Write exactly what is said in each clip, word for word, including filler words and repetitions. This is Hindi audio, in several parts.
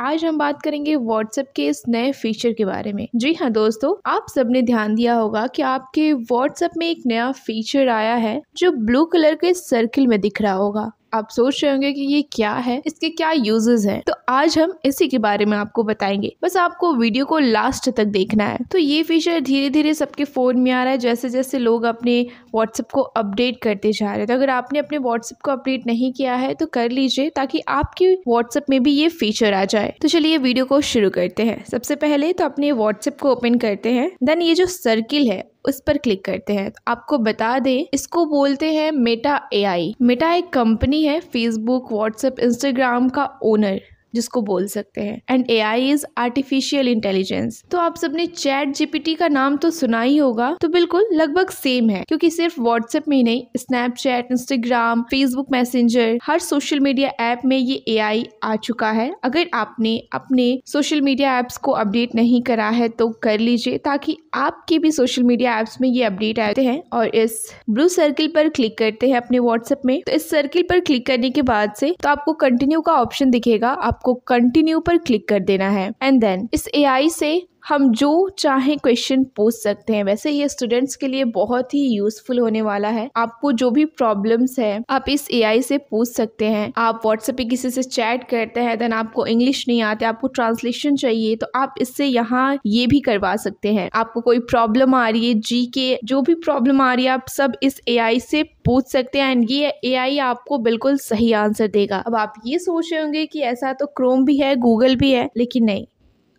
आज हम बात करेंगे WhatsApp के इस नए फीचर के बारे में। जी हाँ दोस्तों, आप सबने ध्यान दिया होगा कि आपके WhatsApp में एक नया फीचर आया है जो ब्लू कलर के सर्किल में दिख रहा होगा। आप सोच रहे होंगे कि ये क्या है, इसके क्या यूजेस हैं, तो आज हम इसी के बारे में आपको बताएंगे। बस आपको वीडियो को लास्ट तक देखना है। तो ये फीचर धीरे धीरे सबके फ़ोन में आ रहा है जैसे जैसे लोग अपने व्हाट्सएप को अपडेट करते जा रहे हैं। तो अगर आपने अपने व्हाट्सएप को अपडेट नहीं किया है तो कर लीजिए ताकि आपके व्हाट्सएप में भी ये फीचर आ जाए। तो चलिए वीडियो को शुरू करते हैं। सबसे पहले तो अपने व्हाट्सएप को ओपन करते हैं, देन ये जो सर्किल है उस पर क्लिक करते हैं। तो आपको बता दें, इसको बोलते हैं मेटा ए आई। मेटा एक कंपनी है फेसबुक, व्हाट्सएप, इंस्टाग्राम का ओनर जिसको बोल सकते हैं। And A I is artificial intelligence. तो आप सबने चैट जीपीटी का नाम तो सुना ही होगा, तो बिल्कुल लगभग सेम है, क्योंकि सिर्फ व्हाट्सएप में ही नहीं, स्नैपचैट, इंस्टाग्राम, फेसबुक मैसेंजर, हर सोशल मीडिया ऐप में ये ए आई आ चुका है। अगर आपने अपने सोशल मीडिया ऐप्स को अपडेट नहीं करा है तो कर लीजिए ताकि आपके भी सोशल मीडिया ऐप्स में ये अपडेट आते हैं। और इस ब्लू सर्किल पर क्लिक करते हैं अपने व्हाट्सएप में। तो इस सर्किल पर क्लिक करने के बाद से तो आपको कंटिन्यू का ऑप्शन दिखेगा, आप को कंटिन्यू पर क्लिक कर देना है। एंड देन इस ए आई से हम जो चाहे क्वेश्चन पूछ सकते हैं। वैसे ये स्टूडेंट्स के लिए बहुत ही यूजफुल होने वाला है। आपको जो भी प्रॉब्लम्स है आप इस ए आई से पूछ सकते हैं। आप व्हाट्सएप पे किसी से चैट करते हैं, देन आपको इंग्लिश नहीं आते, आपको ट्रांसलेशन चाहिए, तो आप इससे यहाँ ये भी करवा सकते हैं। आपको कोई प्रॉब्लम आ रही है, जी के जो भी प्रॉब्लम आ रही है, आप सब इस ए आई से पूछ सकते हैं। एंड ये ए आई आपको बिल्कुल सही आंसर देगा। अब आप ये सोच रहे होंगे कि ऐसा तो क्रोम भी है, गूगल भी है, लेकिन नहीं,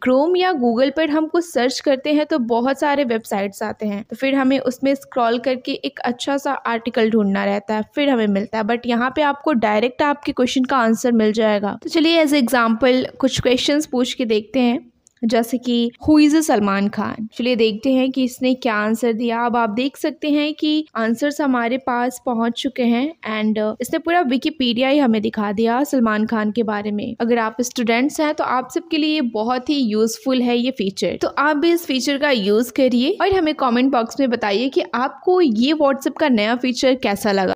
क्रोम या गूगल पर हम कुछ सर्च करते हैं तो बहुत सारे वेबसाइट्स आते हैं, तो फिर हमें उसमें स्क्रॉल करके एक अच्छा सा आर्टिकल ढूंढना रहता है, फिर हमें मिलता है। बट यहाँ पे आपको डायरेक्ट आपके क्वेश्चन का आंसर मिल जाएगा। तो चलिए एज एग्जांपल कुछ क्वेश्चंस पूछ के देखते हैं, जैसे कि हु इज सलमान खान। चलिए देखते हैं कि इसने क्या आंसर दिया। अब आप देख सकते हैं कि आंसर्स हमारे पास पहुंच चुके हैं। एंड इसने पूरा विकिपीडिया ही हमें दिखा दिया सलमान खान के बारे में। अगर आप स्टूडेंट्स हैं तो आप सबके लिए बहुत ही यूजफुल है ये फीचर। तो आप भी इस फीचर का यूज करिए और हमें कॉमेंट बॉक्स में बताइए कि आपको ये व्हाट्सएप का नया फीचर कैसा लगा।